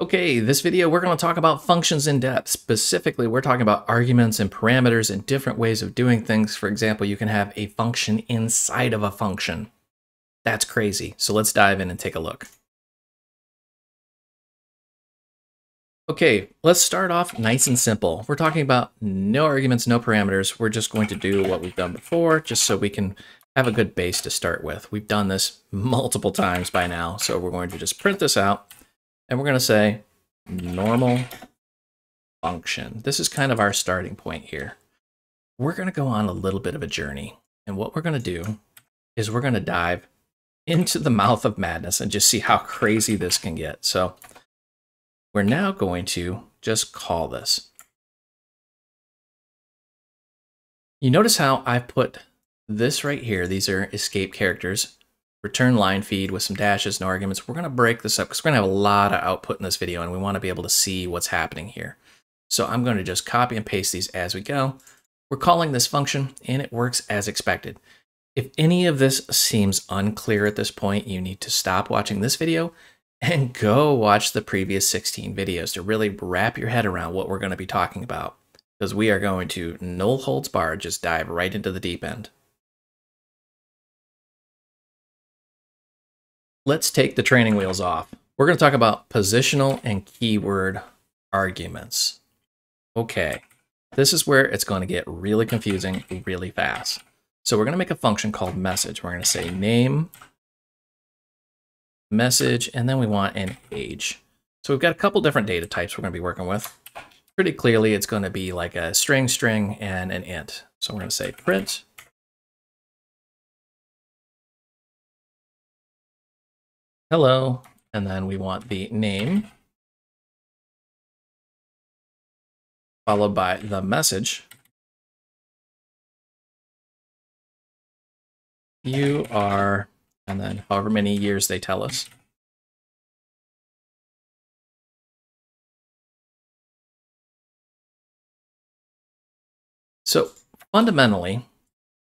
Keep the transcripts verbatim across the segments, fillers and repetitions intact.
Okay, this video we're going to talk about functions in depth. Specifically, we're talking about arguments and parameters and different ways of doing things. For example, you can have a function inside of a function. That's crazy. So let's dive in and take a look. Okay, let's start off nice and simple. We're talking about no arguments, no parameters. We're just going to do what we've done before, just so we can have a good base to start with. We've done this multiple times by now, so we're going to just print this out. And we're going to say normal function. This is kind of our starting point here. We're going to go on a little bit of a journey. And what we're going to do is we're going to dive into the mouth of madness and just see how crazy this can get. So we're now going to just call this. You notice how I put this right here. These are escape characters. Return line feed with some dashes, no arguments. We're going to break this up because we're going to have a lot of output in this video and we want to be able to see what's happening here. So I'm going to just copy and paste these as we go. We're calling this function and it works as expected. If any of this seems unclear at this point, you need to stop watching this video and go watch the previous sixteen videos to really wrap your head around what we're going to be talking about, because we are going to, no holds barred, just dive right into the deep end. Let's take the training wheels off. We're going to talk about positional and keyword arguments. Okay, this is where it's going to get really confusing really fast. So we're going to make a function called message. We're going to say name, message, and then we want an age. So we've got a couple different data types we're going to be working with. Pretty clearly, it's going to be like a string, string, and an int. So we're going to say print. Hello, and then we want the name, followed by the message. You are, and then however many years they tell us. So fundamentally,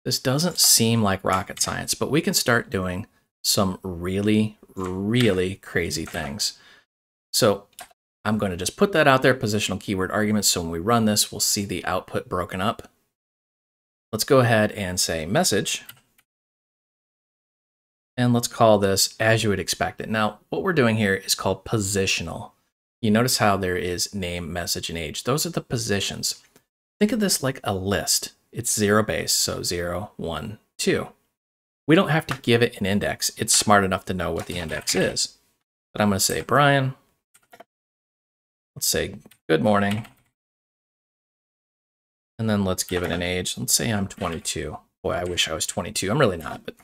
this doesn't seem like rocket science, but we can start doing some really, really crazy things. So I'm going to just put that out there, positional keyword arguments. So when we run this, we'll see the output broken up. Let's go ahead and say message. And let's call this as you would expect it. Now, what we're doing here is called positional. You notice how there is name, message, and age. Those are the positions. Think of this like a list. It's zero base, so zero, one, two. We don't have to give it an index. It's smart enough to know what the index is. But I'm going to say Brian. Let's say good morning. And then let's give it an age. Let's say I'm twenty-two. Boy, I wish I was twenty-two. I'm really not, but.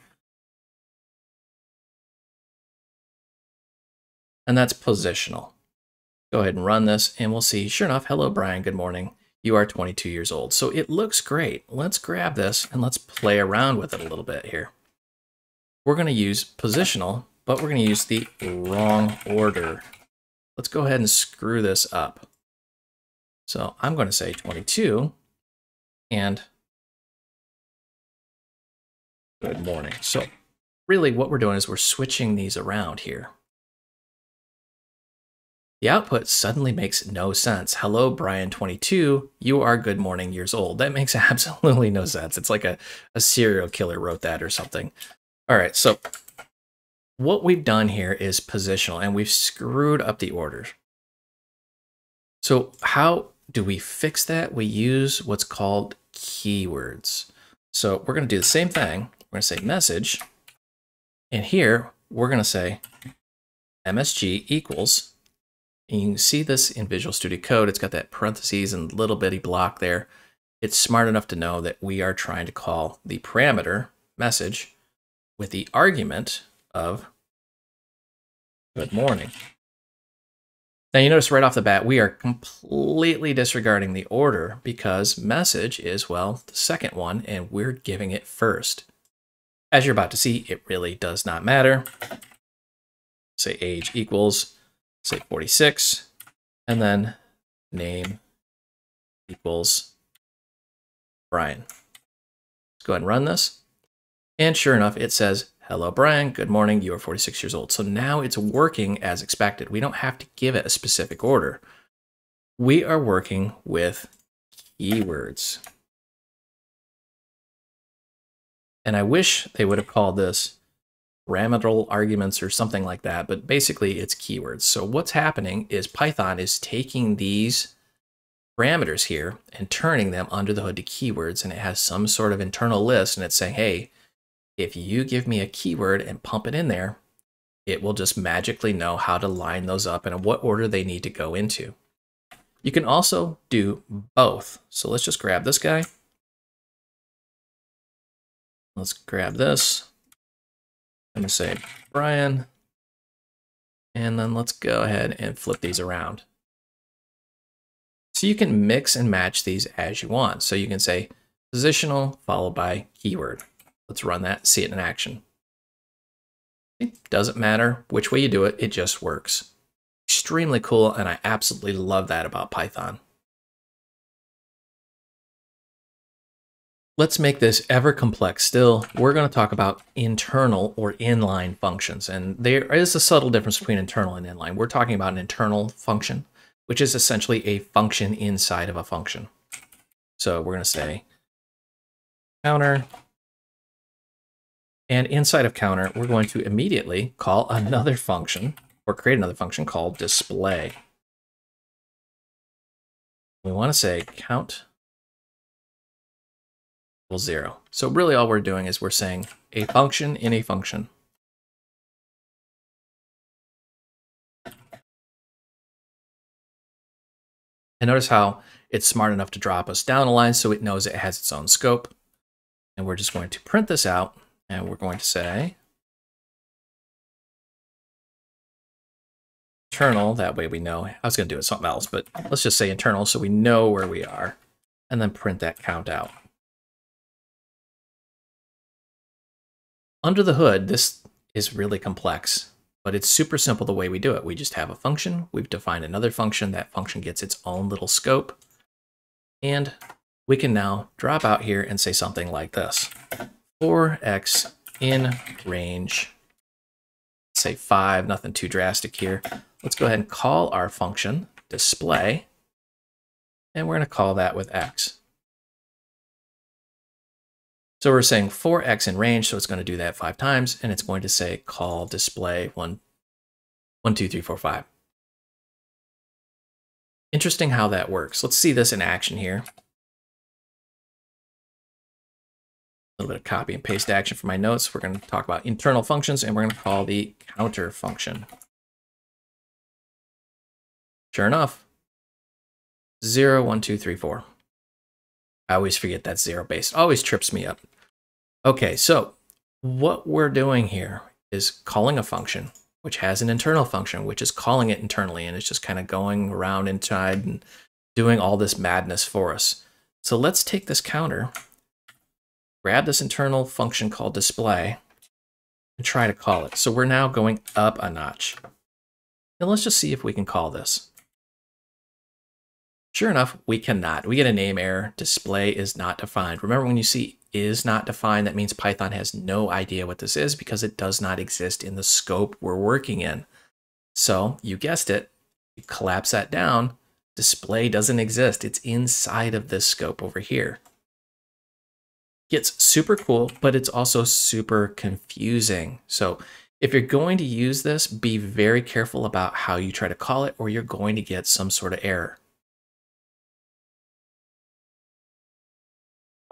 And that's positional. Go ahead and run this and we'll see, sure enough, hello, Brian, good morning. You are twenty-two years old. So it looks great. Let's grab this and let's play around with it a little bit here. We're going to use positional, but we're going to use the wrong order. Let's go ahead and screw this up. So I'm going to say twenty-two and good morning. So really what we're doing is we're switching these around here. The output suddenly makes no sense. Hello, Brian, twenty-two. You are good morning years old. That makes absolutely no sense. It's like a, a serial killer wrote that or something. All right, so what we've done here is positional, and we've screwed up the orders. So how do we fix that? We use what's called keywords. So we're going to do the same thing. We're going to say message, and here we're going to say M S G equals, and you can see this in Visual Studio Code. It's got that parentheses and little bitty block there. It's smart enough to know that we are trying to call the parameter message with the argument of good morning. Now you notice right off the bat, we are completely disregarding the order because message is, well, the second one, and we're giving it first. As you're about to see, it really does not matter. Say age equals, say forty-six, and then name equals Brian. Let's go ahead and run this. And sure enough, it says, hello, Brian, good morning, you are forty-six years old. So now it's working as expected. We don't have to give it a specific order. We are working with keywords. And I wish they would have called this pyramidal arguments or something like that, but basically it's keywords. So what's happening is Python is taking these parameters here and turning them under the hood to keywords, and it has some sort of internal list, and it's saying, hey, if you give me a keyword and pump it in there, it will just magically know how to line those up and what order they need to go into. You can also do both. So let's just grab this guy. Let's grab this. I'm going to say Brian, and then let's go ahead and flip these around. So you can mix and match these as you want. So you can say positional followed by keyword. Let's run that, see it in action. It doesn't matter which way you do it, it just works. Extremely cool, and I absolutely love that about Python. Let's make this ever complex still. We're going to talk about internal or inline functions. And there is a subtle difference between internal and inline. We're talking about an internal function, which is essentially a function inside of a function. So we're going to say counter. And inside of counter, we're going to immediately call another function or create another function called display. We want to say count. Zero. So really all we're doing is we're saying a function in a function. And notice how it's smart enough to drop us down a line so it knows it has its own scope. And we're just going to print this out, and we're going to say internal, that way we know. I was going to do it something else, but let's just say internal so we know where we are, and then print that count out. Under the hood, this is really complex, but it's super simple the way we do it. We just have a function, we've defined another function, that function gets its own little scope, and we can now drop out here and say something like this. For x in range, say five, nothing too drastic here. Let's go ahead and call our function display, and we're going to call that with x. So we're saying for x in range, so it's going to do that five times, and it's going to say call display one, one, two, three, four, five. Interesting how that works. Let's see this in action here. A little bit of copy and paste action for my notes. We're going to talk about internal functions, and we're going to call the counter function. Sure enough, zero, one, two, three, four. I always forget that's zero based. Always trips me up. Okay, so what we're doing here is calling a function, which has an internal function, which is calling it internally, and it's just kind of going around inside and doing all this madness for us. So let's take this counter, grab this internal function called display, and try to call it. So we're now going up a notch. And let's just see if we can call this. Sure enough, we cannot. We get a name error. Display is not defined. Remember, when you see is not defined, that means Python has no idea what this is because it does not exist in the scope we're working in. So you guessed it. You collapse that down. Display doesn't exist. It's inside of this scope over here. It's super cool, but it's also super confusing. So if you're going to use this, be very careful about how you try to call it, or you're going to get some sort of error.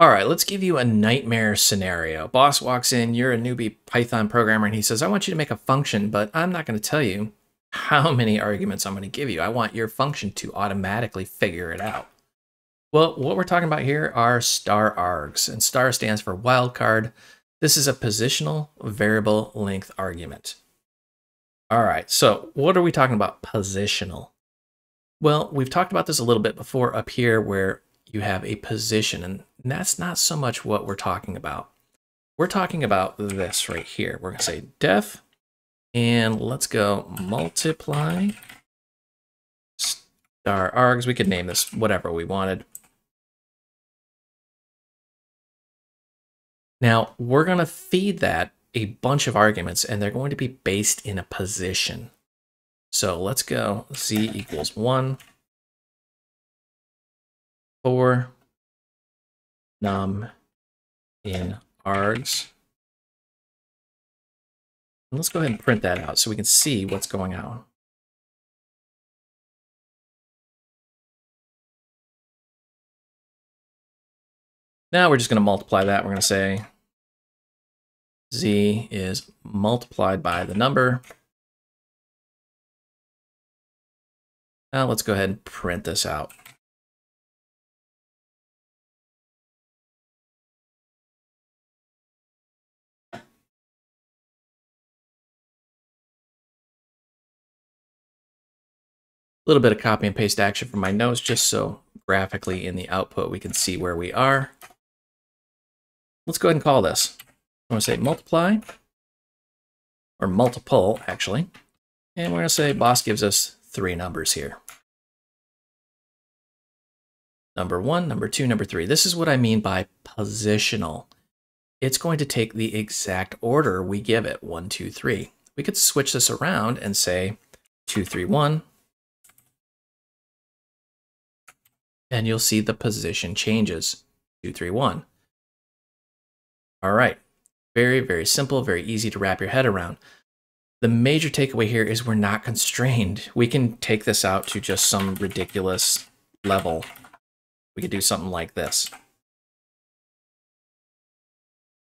All right, let's give you a nightmare scenario. Boss walks in, you're a newbie Python programmer, and he says, I want you to make a function, but I'm not going to tell you how many arguments I'm going to give you. I want your function to automatically figure it out. Well, what we're talking about here are star args, and star stands for wildcard. This is a positional variable length argument. All right, so what are we talking about positional? Well, we've talked about this a little bit before up here where you have a position, and that's not so much what we're talking about. We're talking about this right here. We're going to say def, and let's go multiply star args. We could name this whatever we wanted. Now, we're going to feed that a bunch of arguments, and they're going to be based in a position. So let's go z equals one, four, num in args. And let's go ahead and print that out so we can see what's going on. Now we're just going to multiply that. We're going to say z is multiplied by the number. Now let's go ahead and print this out. A little bit of copy and paste action from my notes, just so graphically in the output we can see where we are. Let's go ahead and call this. I'm going to say multiply, or multiple, actually. And we're going to say boss gives us three numbers here. Number one, number two, number three. This is what I mean by positional. It's going to take the exact order we give it, one, two, three. We could switch this around and say two, three, one. And you'll see the position changes, two, three, one. All right, very, very simple, very easy to wrap your head around. The major takeaway here is we're not constrained. We can take this out to just some ridiculous level. We could do something like this.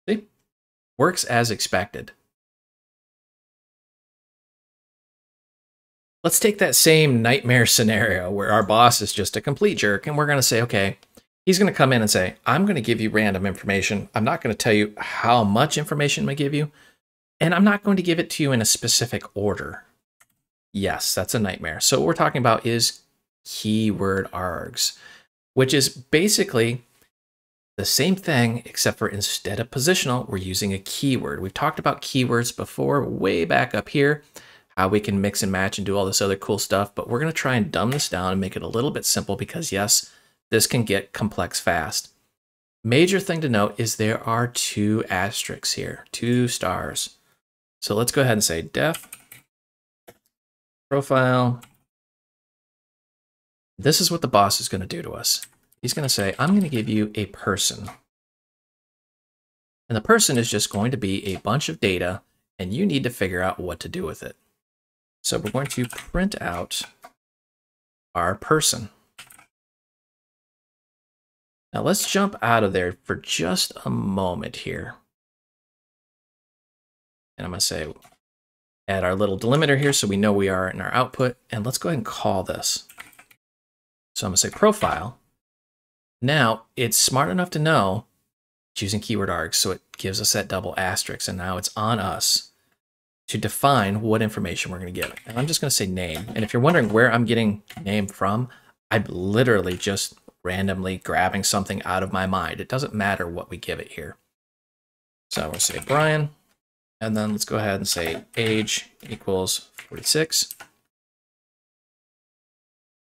See? Works as expected. Let's take that same nightmare scenario where our boss is just a complete jerk, and we're going to say, okay, he's going to come in and say, I'm going to give you random information. I'm not going to tell you how much information I'm going to give you. And I'm not going to give it to you in a specific order. Yes, that's a nightmare. So what we're talking about is keyword args, which is basically the same thing, except for instead of positional, we're using a keyword. We've talked about keywords before, way back up here, how we can mix and match and do all this other cool stuff. But we're going to try and dumb this down and make it a little bit simple because, yes, this can get complex fast. Major thing to note is there are two asterisks here, two stars. So let's go ahead and say def profile. This is what the boss is going to do to us. He's going to say, I'm going to give you a person. And the person is just going to be a bunch of data, and you need to figure out what to do with it. So we're going to print out our person. Now let's jump out of there for just a moment here. And I'm going to say, add our little delimiter here so we know we are in our output. And let's go ahead and call this. So I'm going to say profile. Now it's smart enough to know it's using keyword args, so it gives us that double asterisk. And now it's on us to define what information we're going to give. And I'm just going to say name. And if you're wondering where I'm getting name from, I'm literally just randomly grabbing something out of my mind. It doesn't matter what we give it here. So we'll say Brian, and then let's go ahead and say age equals forty-six.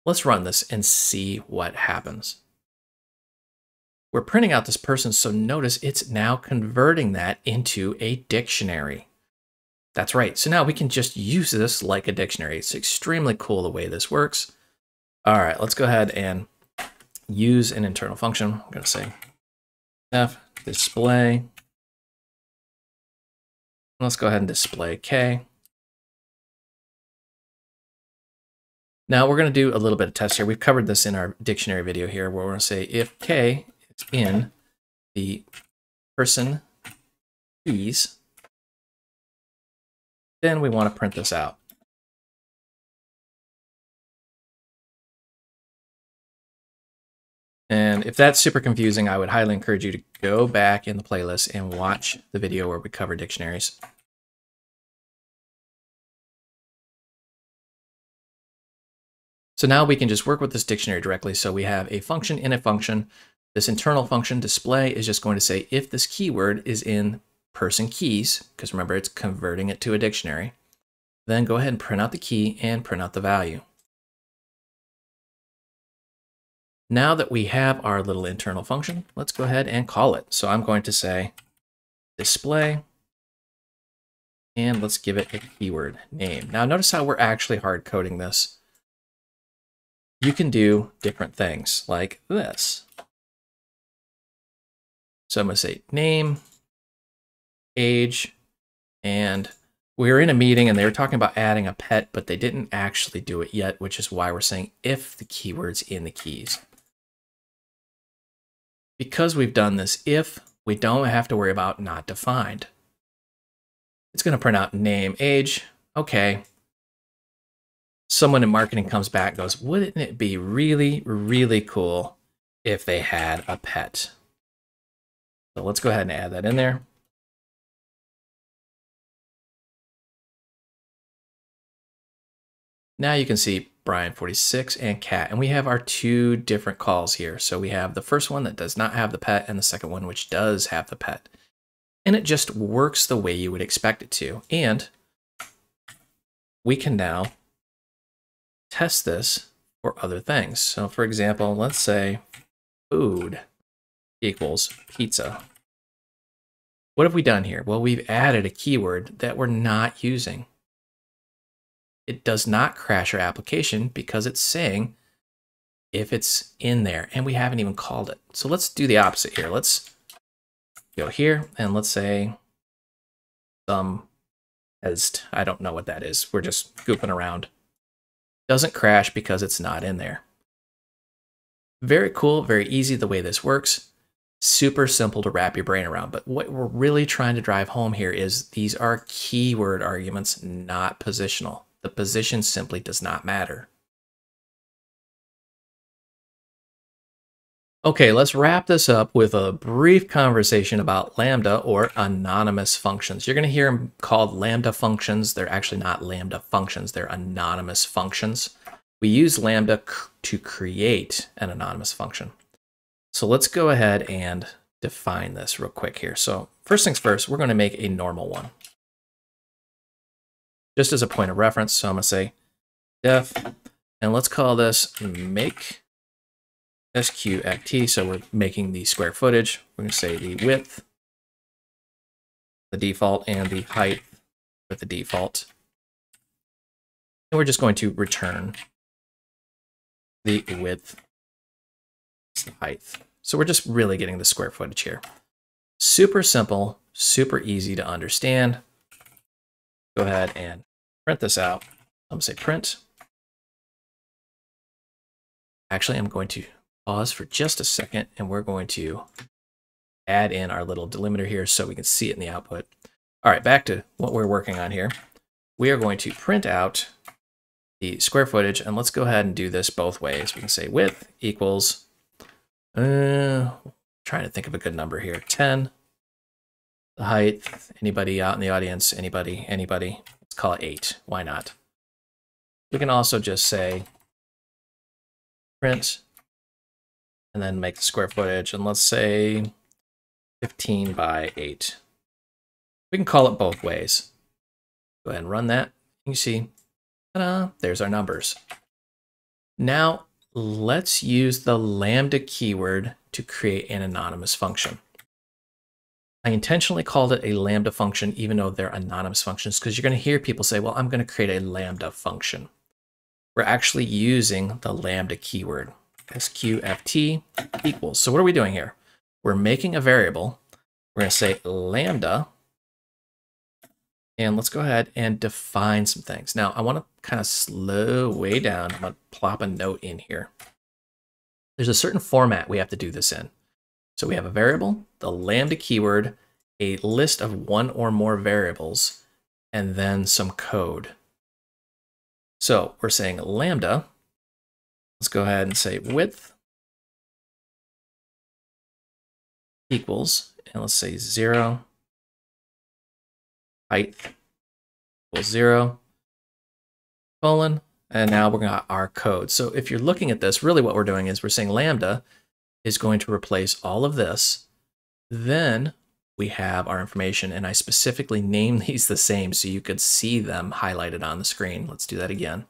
Let's run this and see what happens. We're printing out this person, so notice it's now converting that into a dictionary. That's right. So now we can just use this like a dictionary. It's extremely cool the way this works. All right, let's go ahead and use an internal function. I'm going to say def display. Let's go ahead and display k. Now we're going to do a little bit of test here. We've covered this in our dictionary video here, where we're going to say if k is in the person keys, then we want to print this out. And if that's super confusing, I would highly encourage you to go back in the playlist and watch the video where we cover dictionaries. So now we can just work with this dictionary directly. So we have a function in a function. This internal function display is just going to say if this keyword is in person keys, because remember, it's converting it to a dictionary, then go ahead and print out the key and print out the value. Now that we have our little internal function, let's go ahead and call it. So I'm going to say display And let's give it a keyword name. Now notice how we're actually hard coding this. You can do different things like this. So I'm going to say name, age, and we were in a meeting and they were talking about adding a pet, but they didn't actually do it yet, which is why we're saying if the keyword's in the keys. Because we've done this if, we don't have to worry about not defined. It's going to print out name, age. Okay. Someone in marketing comes back and goes, wouldn't it be really, really cool if they had a pet? So let's go ahead and add that in there. Now you can see Brian forty-six and cat, and we have our two different calls here. So we have the first one that does not have the pet and the second one which does have the pet. And it just works the way you would expect it to. And we can now test this for other things. So for example, let's say food equals pizza. What have we done here? Well, we've added a keyword that we're not using. It does not crash our application because it's saying if it's in there, and we haven't even called it. So let's do the opposite here. Let's go here and let's say some, as I don't know what that is. We're just goofing around. Doesn't crash because it's not in there. Very cool, very easy the way this works. Super simple to wrap your brain around. But what we're really trying to drive home here is these are keyword arguments, not positional. The position simply does not matter. Okay, let's wrap this up with a brief conversation about Lambda or anonymous functions. You're going to hear them called Lambda functions. They're actually not Lambda functions. They're anonymous functions. We use Lambda to create an anonymous function. So let's go ahead and define this real quick here. So first things first, we're going to make a normal one. Just as a point of reference, so I'm going to say def, and let's call this make sqft, so we're making the square footage. We're going to say the width, the default, and the height with the default. And we're just going to return the width, the height. So we're just really getting the square footage here. Super simple, super easy to understand. Go ahead and print this out. I'm going to say print. Actually, I'm going to pause for just a second, and we're going to add in our little delimiter here so we can see it in the output. All right, back to what we're working on here. We are going to print out the square footage, and let's go ahead and do this both ways. We can say width equals, uh, trying to think of a good number here, ten. The height, anybody out in the audience, anybody, anybody, let's call it eight. Why not? We can also just say print, and then make the square footage, and let's say fifteen by eight. We can call it both ways. Go ahead and run that. You see, ta-da, there's our numbers. Now, let's use the Lambda keyword to create an anonymous function. I intentionally called it a Lambda function, even though they're anonymous functions, because you're going to hear people say, well, I'm going to create a Lambda function. We're actually using the Lambda keyword. sqft equals. So what are we doing here? We're making a variable. We're going to say lambda. And let's go ahead and define some things. Now, I want to kind of slow way down. I'm going to plop a note in here. There's a certain format we have to do this in. So we have a variable, the Lambda keyword, a list of one or more variables, and then some code. So we're saying lambda. Let's go ahead and say width equals, and let's say zero, height equals zero, colon, and now we're going to our code. So if you're looking at this, really what we're doing is we're saying lambda is going to replace all of this. Then we have our information, and I specifically named these the same so you could see them highlighted on the screen. Let's do that again.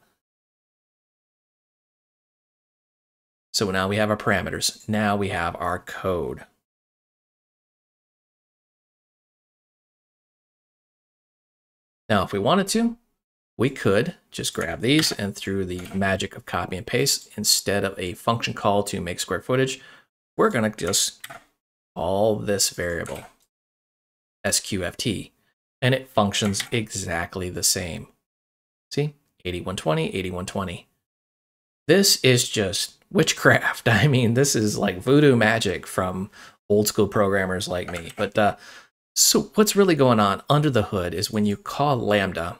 So now we have our parameters. Now we have our code. Now, if we wanted to, we could just grab these and through the magic of copy and paste, instead of a function call to make square footage, we're going to just call this variable S Q F T, and it functions exactly the same. See, eighty-one twenty, eighty-one twenty. This is just witchcraft. I mean, this is like voodoo magic from old school programmers like me. But uh, so what's really going on under the hood is when you call Lambda,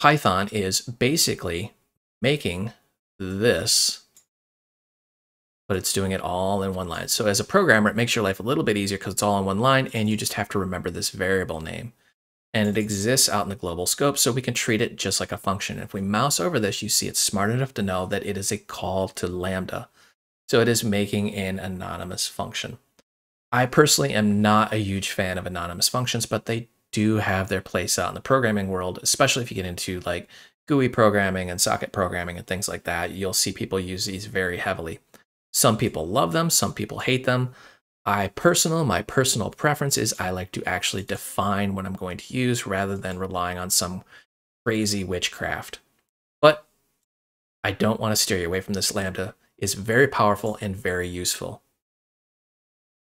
Python is basically making this, but it's doing it all in one line. So as a programmer, it makes your life a little bit easier because it's all in one line, and you just have to remember this variable name. And it exists out in the global scope, so we can treat it just like a function. If we mouse over this, you see it's smart enough to know that it is a call to Lambda. So it is making an anonymous function. I personally am not a huge fan of anonymous functions, but they do have their place out in the programming world, especially if you get into like G U I programming and socket programming and things like that. You'll see people use these very heavily. Some people love them, some people hate them. I personal, my personal preference is I like to actually define what I'm going to use rather than relying on some crazy witchcraft. But I don't want to steer you away from this. Lambda is very powerful and very useful.